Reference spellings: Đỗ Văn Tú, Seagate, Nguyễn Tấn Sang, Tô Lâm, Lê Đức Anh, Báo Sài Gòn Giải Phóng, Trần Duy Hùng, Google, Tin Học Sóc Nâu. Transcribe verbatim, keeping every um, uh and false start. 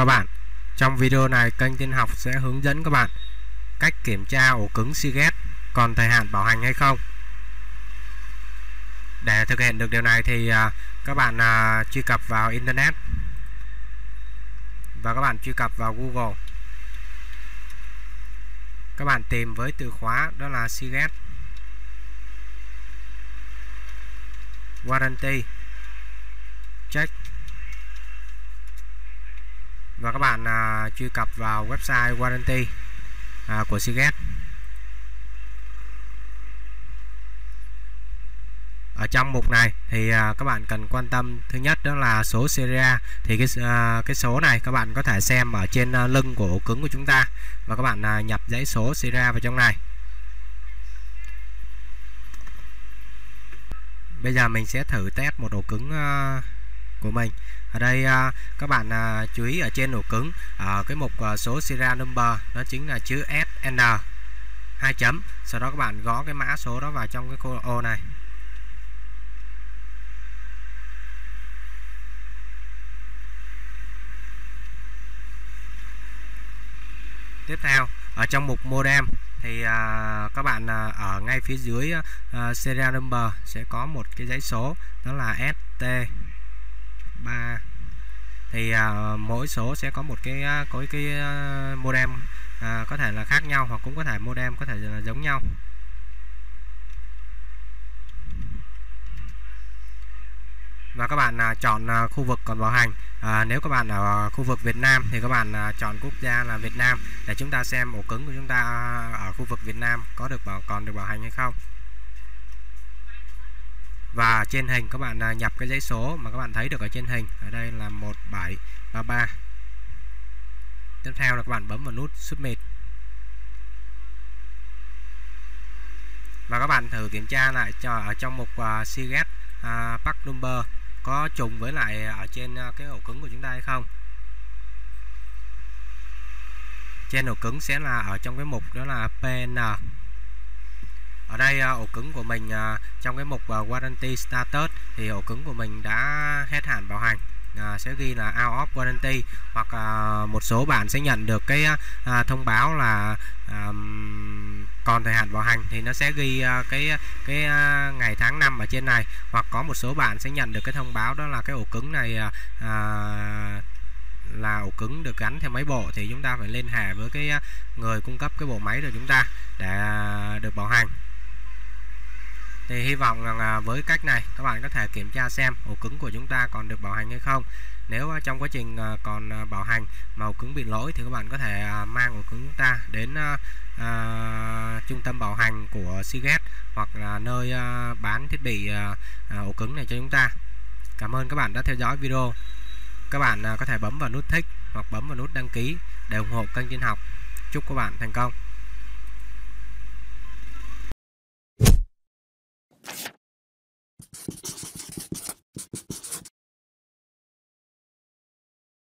các bạn. Trong video này kênh Tin Học sẽ hướng dẫn các bạn cách kiểm tra ổ cứng Seagate còn thời hạn bảo hành hay không. Để thực hiện được điều này thì các bạn truy cập vào Internet và các bạn truy cập vào Google. Các bạn tìm với từ khóa đó là Seagate Warranty Check và các bạn à, truy cập vào website warranty à, của Seagate. Ở trong mục này thì à, các bạn cần quan tâm thứ nhất đó là số seria, thì cái à, cái số này các bạn có thể xem ở trên à, lưng của ổ cứng của chúng ta và các bạn à, nhập dãy số seria vào trong này. Bây giờ mình sẽ thử test một ổ cứng à, của mình. Ở đây à, các bạn à, chú ý ở trên ổ cứng ở cái mục à, số serial number, đó chính là chữ ét en hai chấm, sau đó các bạn gõ cái mã số đó vào trong cái khối ô này. Tiếp theo ở trong mục modem thì à, các bạn à, ở ngay phía dưới à, serial number sẽ có một cái dãy số đó là ét tê ba, thì à, mỗi số sẽ có một cái có cái uh, modem à, có thể là khác nhau hoặc cũng có thể modem có thể là giống nhau. Và các bạn à, chọn à, khu vực còn bảo hành. À, nếu các bạn ở khu vực Việt Nam thì các bạn à, chọn quốc gia là Việt Nam để chúng ta xem ổ cứng của chúng ta ở khu vực Việt Nam có được bảo còn được bảo hành hay không. Và trên hình các bạn nhập cái dãy số mà các bạn thấy được ở trên hình, ở đây là một bảy ba ba. Tiếp theo là các bạn bấm vào nút Submit. Và các bạn thử kiểm tra lại cho ở trong mục uh, Seagate uh, Part Number có trùng với lại ở trên uh, cái ổ cứng của chúng ta hay không. Trên ổ cứng sẽ là ở trong cái mục đó là pê en. Ở đây ổ cứng của mình trong cái mục Warranty Status thì ổ cứng của mình đã hết hạn bảo hành, à, sẽ ghi là out of warranty, hoặc à, một số bạn sẽ nhận được cái à, thông báo là à, còn thời hạn bảo hành thì nó sẽ ghi à, cái cái à, ngày tháng năm ở trên này, hoặc có một số bạn sẽ nhận được cái thông báo đó là cái ổ cứng này à, là ổ cứng được gắn theo máy bộ, thì chúng ta phải liên hệ với cái người cung cấp cái bộ máy của chúng ta để được bảo hành. Thì hy vọng rằng với cách này các bạn có thể kiểm tra xem ổ cứng của chúng ta còn được bảo hành hay không. Nếu trong quá trình còn bảo hành mà ổ cứng bị lỗi thì các bạn có thể mang ổ cứng chúng ta đến à, trung tâm bảo hành của Seagate hoặc là nơi à, bán thiết bị à, ổ cứng này cho chúng ta. Cảm ơn các bạn đã theo dõi video. Các bạn có thể bấm vào nút thích hoặc bấm vào nút đăng ký để ủng hộ kênh Tin Học. Chúc các bạn thành công.